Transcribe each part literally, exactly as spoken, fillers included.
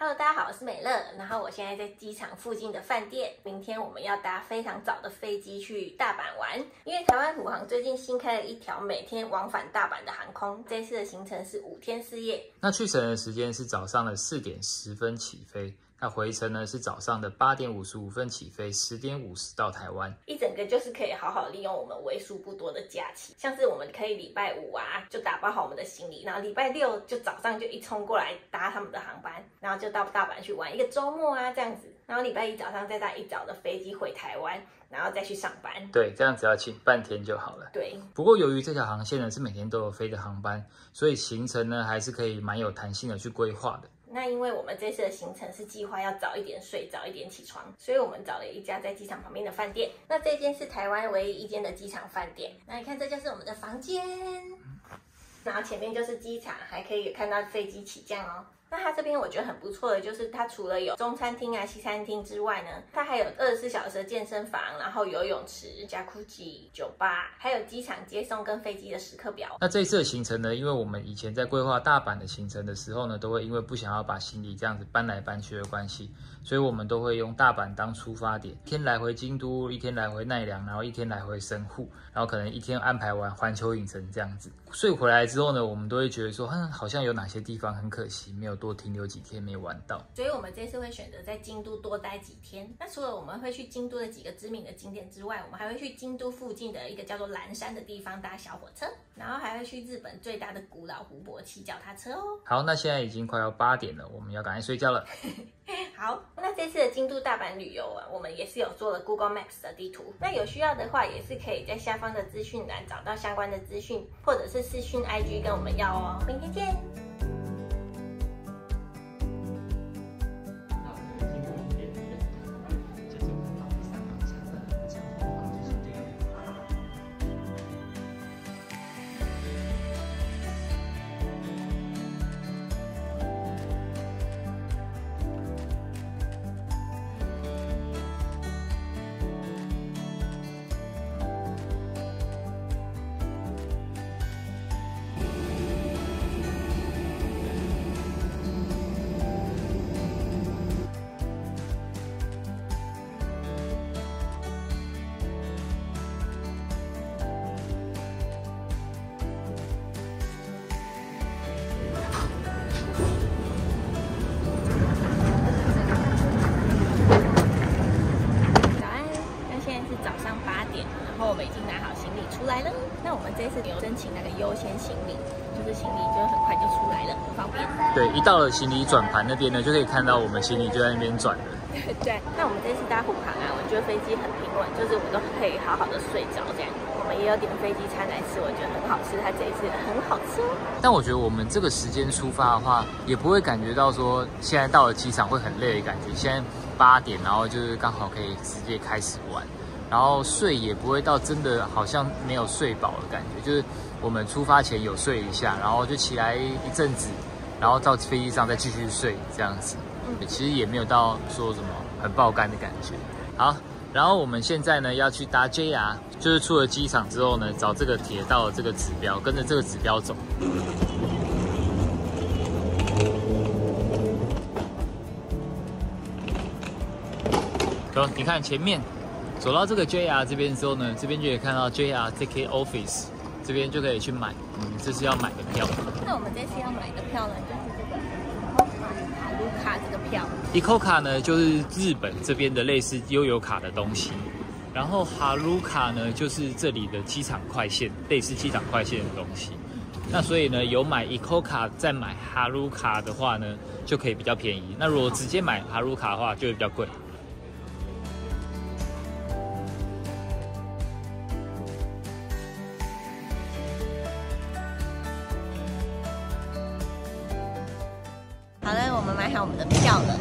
Hello， 大家好，我是美乐。然后我现在在机场附近的饭店。明天我们要搭非常早的飞机去大阪玩，因为台湾虎航最近新开了一条每天往返大阪的航空。这次的行程是五天四夜。那去程的时间是早上的四点十分起飞。 那回程呢是早上的八点五十五分起飞，十点五十到台湾。一整个就是可以好好利用我们为数不多的假期，像是我们可以礼拜五啊就打包好我们的行李，然后礼拜六就早上就一冲过来搭他们的航班，然后就到大阪去玩一个周末啊这样子，然后礼拜一早上再搭一早的飞机回台湾。 然后再去上班，对，这样只要请半天就好了。对，不过由于这条航线呢是每天都有飞的航班，所以行程呢还是可以蛮有弹性的去规划的。那因为我们这次的行程是计划要早一点睡，早一点起床，所以我们找了一家在机场旁边的饭店。那这间是台湾唯一一间的机场饭店。那你看，这就是我们的房间，然后前面就是机场，还可以看到飞机起降哦。 那它这边我觉得很不错的，就是它除了有中餐厅啊、西餐厅之外呢，它还有二十四小时的健身房，然后游泳池、Jacuzzi、酒吧，还有机场接送跟飞机的时刻表。那这一次的行程呢，因为我们以前在规划大阪的行程的时候呢，都会因为不想要把行李这样子搬来搬去的关系，所以我们都会用大阪当出发点，一天来回京都，一天来回奈良，然后一天来回神户，然后可能一天安排完环球影城这样子。所以回来之后呢，我们都会觉得说，嗯，好像有哪些地方很可惜没有 多停留几天没玩到，所以我们这次会选择在京都多待几天。那除了我们会去京都的几个知名的景点之外，我们还会去京都附近的一个叫做岚山的地方搭小火车，然后还会去日本最大的古老湖泊骑脚踏车哦。好，那现在已经快要八点了，我们要赶快睡觉了。好，那这次的京都大阪旅游啊，我们也是有做了 Google Maps 的地图。那有需要的话，也是可以在下方的资讯栏找到相关的资讯，或者是私讯 I G 跟我们要哦。明天见。一到了行李转盘那边呢，就可以看到我们行李就在那边转了。对，那我们这次搭虎航啊，我觉得飞机很平稳，就是我们都可以好好的睡着这样。我们也有点飞机餐来吃，我觉得很好吃，它这一次也很好吃。但我觉得我们这个时间出发的话，也不会感觉到说现在到了机场会很累的感觉。现在八点，然后就是刚好可以直接开始玩，然后睡也不会到真的好像没有睡饱的感觉，就是我们出发前有睡一下，然后就起来一阵子。 然后到飞机上再继续睡，这样子，嗯，其实也没有到说什么很爆肝的感觉。好，然后我们现在呢要去搭 J R， 就是出了机场之后呢，找这个铁道的这个指标，跟着这个指标走。走，你看前面，走到这个 J R 这边之后呢，这边就可以看到 J R Ticket Office。 这边就可以去买，嗯，这是要买的票。那我们这次要买的票呢，就是这个 Haruka 这个票。I C O C A 呢，就是日本这边的类似悠游卡的东西。然后 Haruka 呢，就是这里的机场快线，类似机场快线的东西。那所以呢，有买 I C O C A 再买 Haruka 的话呢，就可以比较便宜。那如果直接买 Haruka 的话，就会比较贵。 好了，我们买好我们的票了。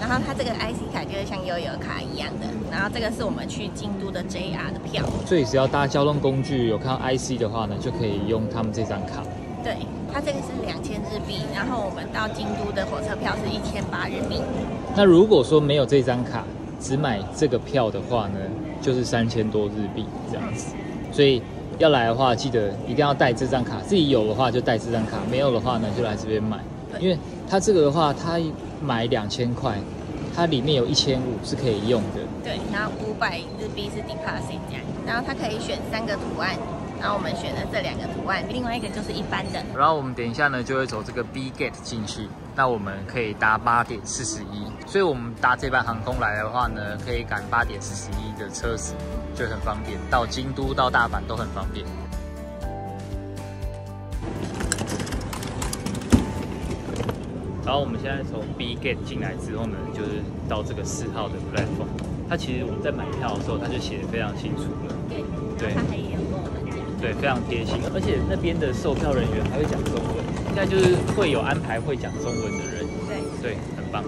然后它这个 I C 卡就是像悠游卡一样的。然后这个是我们去京都的 J R 的票。所以只要搭交通工具有看到 I C 的话呢，就可以用他们这张卡。对，它这个是两千日币，然后我们到京都的火车票是一千八日币。那如果说没有这张卡，只买这个票的话呢，就是三千多日币这样子。所以要来的话，记得一定要带这张卡。自己有的话就带这张卡，没有的话呢就来这边买，因为 它这个的话，它买两千块，它里面有一千五是可以用的。对，然后五百日币是 deposit 这样，然后它可以选三个图案。 然后我们选了这两个图案，另外一个就是一般的。然后我们等一下呢，就会走这个 B gate 进去。那我们可以搭八点四十一，所以我们搭这班航空来的话呢，可以赶八点四十一的车子，就很方便。到京都、到大阪都很方便。然后我们现在从 B gate 进来之后呢，就是到这个四号的 platform。它其实我们在买票的时候，它就写得非常清楚了。对，它也有跟我们讲。 对，非常贴心，而且那边的售票人员还会讲中文，现在就是会有安排会讲中文的人，对对，很棒。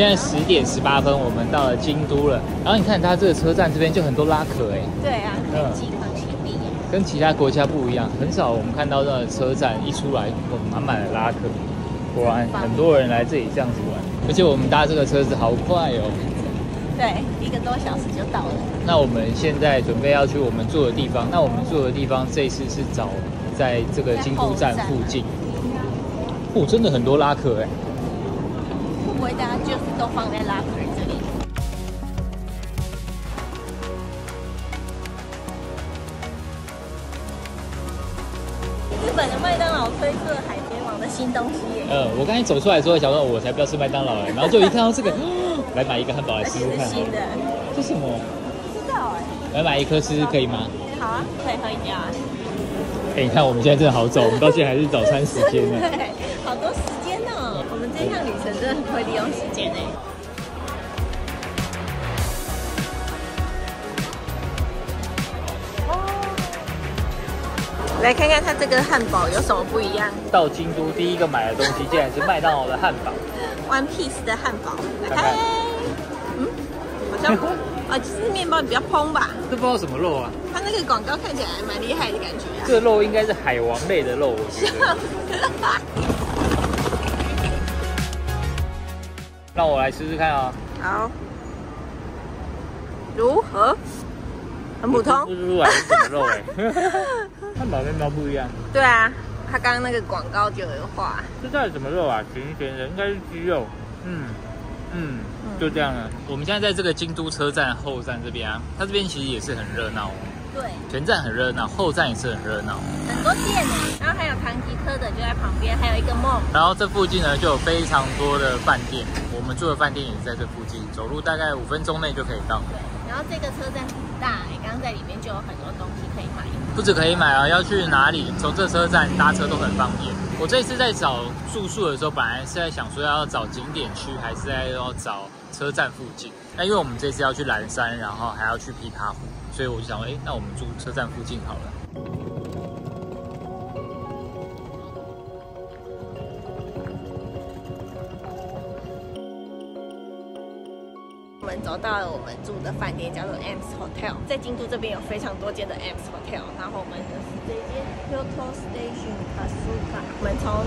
现在十点十八分，我们到了京都了。然后你看它这个车站这边就很多拉客哎。对啊，很集合行李。跟其他国家不一样，很少我们看到那车站一出来，我们满满的拉客。果然很多人来这里这样子玩，而且我们搭这个车子好快哦。对，一个多小时就到了。那我们现在准备要去我们住的地方。那我们住的地方这次是找在这个京都站附近。哦，真的很多拉客哎。 不会，大家就是都放在拉客这里。日本的麦当劳推出了海贼王的新东西耶！呃，我刚才走出来的时候，想说我才不要吃麦当劳哎，然后就一看到这个，来买一个汉堡来试试看。新的，这什么？不知道哎。来买一颗吃吃可以吗？好啊，可以喝饮料啊。哎，你看我们现在真的好早，我们到现在还是早餐时间呢。对，好多时间哦。我们这趟旅程真的很会利用时间哎。来看看它这个汉堡有什么不一样。到京都第一个买的东西竟然是麦当劳的汉堡。One Piece 的汉堡。看看。嗯，好像啊，其实面包比较蓬吧。这不知道什么肉啊。 它那个广告看起来蛮厉害的感觉啊！这肉应该是海王类的肉，我觉得。让我来试试看啊！好，如何？很普通。猪肉还是什么肉哎？汉堡面包不一样。对啊，他刚刚那个广告就有画。这到底什么肉啊？咸咸的，应该是鸡肉。嗯嗯。 就这样了。我们现在在这个京都车站后站这边啊，它这边其实也是很热闹。对，全站很热闹，后站也是很热闹，很多店呢。然后还有唐吉诃德就在旁边，还有一个梦。然后这附近呢就有非常多的饭店，我们住的饭店也是在这附近，走路大概五分钟内就可以到。对，然后这个车站很大，你刚刚在里面就有很多东西可以买。不止可以买啊，要去哪里，从这车站搭车都很方便。我这次在找住宿的时候，本来是在想说要找景点区，还是在要找。 车站附近，那因为我们这次要去岚山，然后还要去琵琶湖，所以我就想说，哎、欸，那我们住车站附近好了。我们走到了我们住的饭店，叫做 M's Hotel， 在京都这边有非常多间的 M's Hotel， 然后我们是这间 Kyoto Station Kasuga， 我们从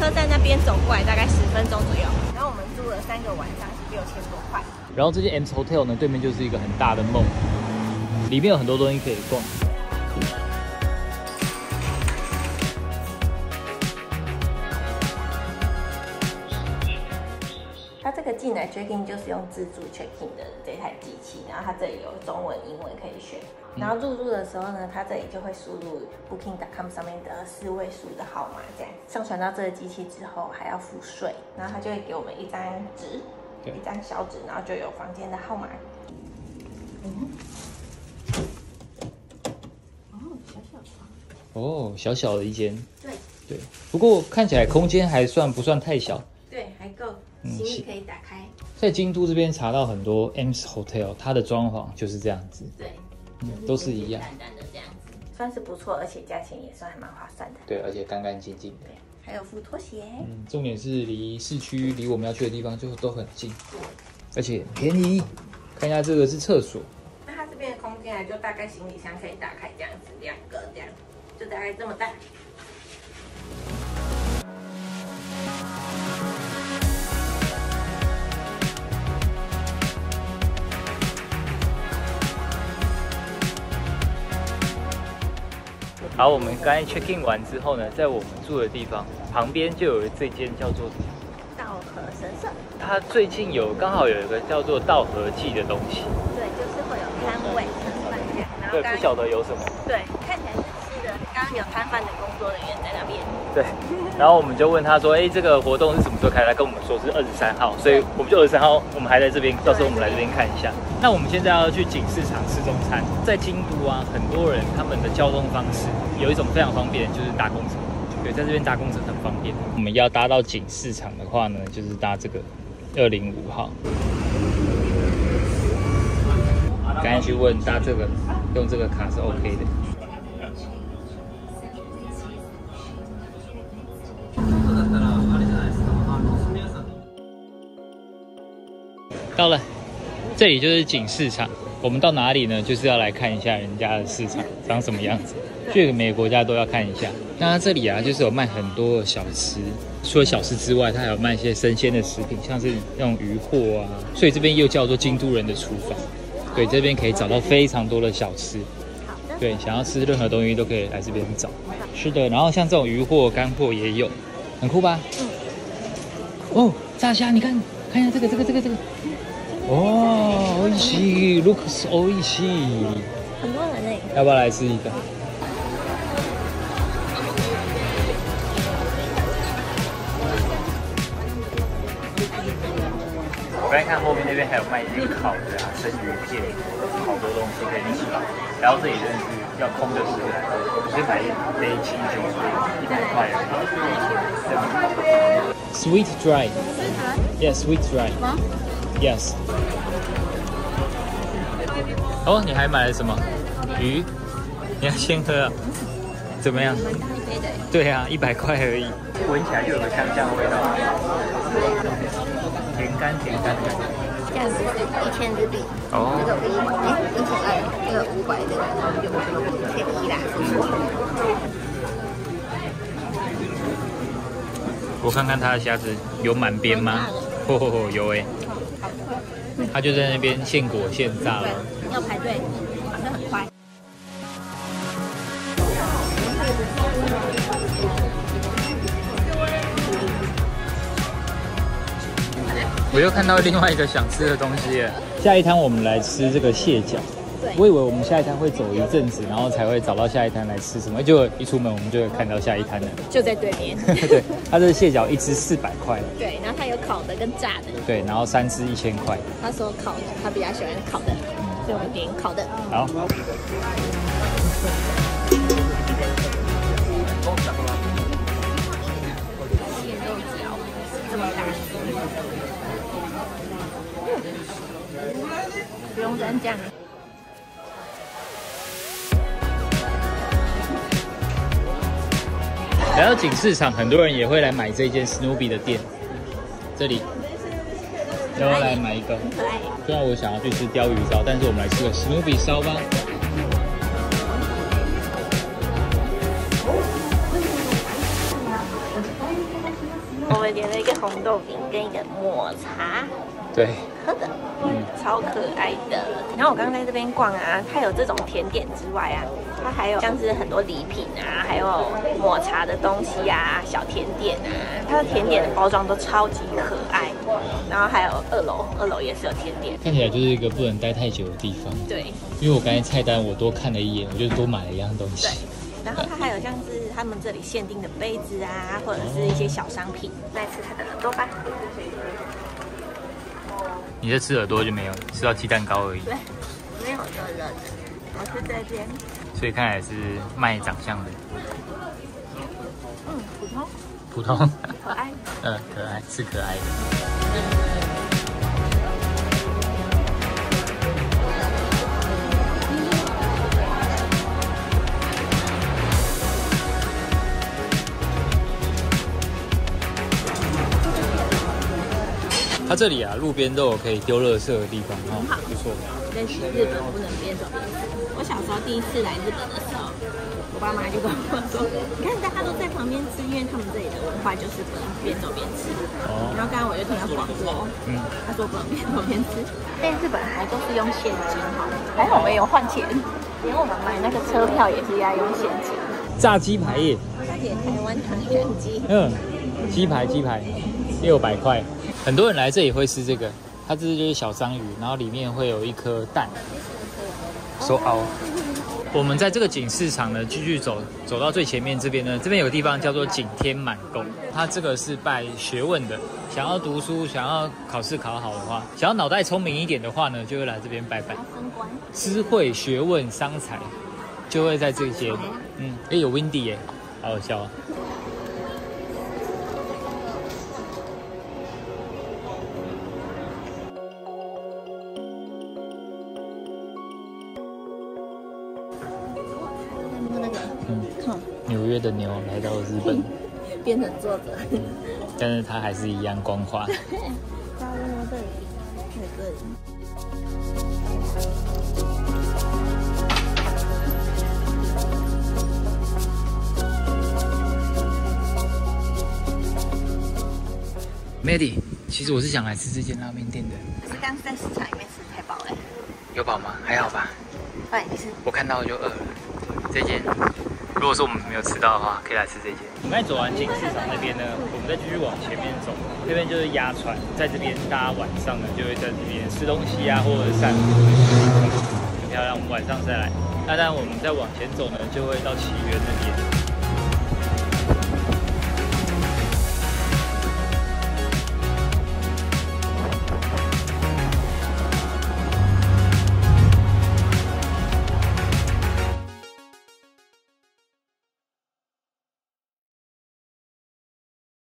车站那边走过来大概十分钟左右，然后我们住了三个晚上。 六千多块。然后这间 M's Hotel 呢，对面就是一个很大的梦，里面有很多东西可以逛。它这个进来 check in 就是用自助 check in 的这台机器，然后它这里有中文、英文可以选。然后入住的时候呢，它这里就会输入 booking 点 com 上面的四位数的号码，这样上传到这个机器之后还要付税，然后它就会给我们一张纸。 一张小纸，然后就有房间的号码。嗯，哦，小小的。哦，小小的一间。对对，不过看起来空间还算不算太小？对，还够，行李可以打开。在京都这边查到很多 M's Hotel， 它的装潢就是这样子。对，嗯，都是一样，淡淡的这样子，算是不错，而且价钱也算还蛮划算的。对，而且干干净净。对，还有附拖鞋。嗯，重点是离市区、离我们要去的地方就都很近，而且便宜。看一下这个是厕所，那它这边的空间啊，就大概行李箱可以打开这样子，两个这样，就大概这么大。 好，我们刚才 check in 完之后呢，在我们住的地方旁边就有这间叫做稻荷神社，它最近有刚好有一个叫做稻荷祭的东西，对，就是会有摊位摊贩这样，然后刚刚对，不晓得有什么，对，看起来是吃的，刚刚有摊贩的工作人员在那边，对，然后我们就问他说，哎、欸，这个活动是什么时候开？他跟我们说是二十三号，所以我们就二十三号，我们还在这边，到时候我们来这边看一下。那我们现在要去锦市场吃中餐，在京都啊，很多人他们的交通方式。 有一种非常方便，就是搭公车。对，在这边搭公车很方便。我们要搭到锦市场的话呢，就是搭这个二零五号。刚才去问搭这个，用这个卡是 OK 的。到了，这里就是锦市场。 我们到哪里呢？就是要来看一下人家的市场长什么样子，去每个国家都要看一下。那这里啊，就是有卖很多的小吃，除了小吃之外，它还有卖一些生鲜的食品，像是那种鱼货啊。所以这边又叫做京都人的厨房。对，这边可以找到非常多的小吃。对，想要吃任何东西都可以来这边找。是的，然后像这种鱼货、干货也有，很酷吧？哦，炸虾，你看，看一下这个、这个、这个、这个。 哦，美味しい ，looks 美味しい。很多人呢，要不要来吃一个？我来看后面那边还有卖一些烤的啊、生鱼片，好多东西可以吃啊。然后这里真的是要空的时候，直接买一杯清酒，一百块而已。Sweet dry. Yeah, sweet dry. Yes。哦，你还买了什么？鱼？你要先喝啊？怎么样？对啊，一百块而已。闻起来就有个香香味道，甜干甜干的。这样子一千日币。哦。这个五哎一千二，这个五百的，有有便宜啦，不错。我看看它的虾子有满边吗？嚯嚯嚯，有哎。 他就在那边现裹现炸了，要排队，反正很快。我又看到另外一个想吃的东西了，下一摊我们来吃这个蟹脚。我以为我们下一摊会走一阵子，然后才会找到下一摊来吃什么，结果一出门我们就会看到下一摊了，就在对面。对，它这蟹脚一只四百块。对，然后它有烤的跟炸的。对，然后三只一千块。他说烤的，他比较喜欢烤的，所以我们点烤的。好。蟹肉饺这么大。不用沾酱。 来到锦市场，很多人也会来买这件 Snoopy 的店。这里，要不要来买一个？很可爱。虽然我想要去吃鲷鱼烧，但是我们来吃个 Snoopy 烧吧。我们点了一个红豆饼跟一个抹茶。对。喝的，嗯，超可爱的。然后我刚刚在这边逛啊，它有这种甜点之外啊。 它还有像是很多礼品啊，还有抹茶的东西啊，小甜点啊，它的甜点的包装都超级可爱。然后还有二楼，二楼也是有甜点。看起来就是一个不能待太久的地方。对，因为我刚才菜单我多看了一眼，我就多买了一样东西。对，然后它还有像是他们这里限定的杯子啊，或者是一些小商品。来吃它的耳朵吧。你这吃耳朵就没有，吃到鸡蛋糕而已。对，没有热热的，我是这边。 所以看来是卖长相的，嗯，普通，普通，可爱，嗯，可爱是可爱的。它这里啊，路边都有可以丢垃圾的地方，很好，不错。但是日本不能边走边吃。我小时候第一次来日本的时候，我爸妈就跟我说：“你看大家都在旁边吃，因为他们这里的文化就是不能边走边吃。”哦。然后刚刚我就听到广播，嗯，他说不能边走边吃，但日本还都是用现金哈，还好没有换钱，连我们买那个车票也是要用现金。炸鸡排耶，炸鸡台湾唐人鸡，嗯，鸡排鸡排，六百块。 很多人来这里会吃这个，它这就是小章鱼，然后里面会有一颗蛋。So out。我们在这个景市场呢，继续走，走到最前面这边呢，这边有个地方叫做景天满宫，它这个是拜学问的，想要读书、想要考试考好的话，想要脑袋聪明一点的话呢，就会来这边拜拜。智慧、学问、商财，就会在这些。嗯，哎、欸，有 windy 耶、欸，好好笑啊、喔。 纽约的牛来到日本，变成作者、嗯，但是他还是一样光滑。大家都在这里，在这里。Maddie， 其实我是想来吃这间拉面店的。可是刚在市场里面吃太饱了。有饱吗？还好吧。哎，你吃。我看到就饿了。这间。 如果说我们没有吃到的话，可以来吃这间。我们走完景市场那边呢，我们再继续往前面走，这边就是鸭川，在这边大家晚上呢就会在这边吃东西啊，或者散步，很漂亮。我们晚上再来。那当然我们再往前走呢，就会到奇缘那边。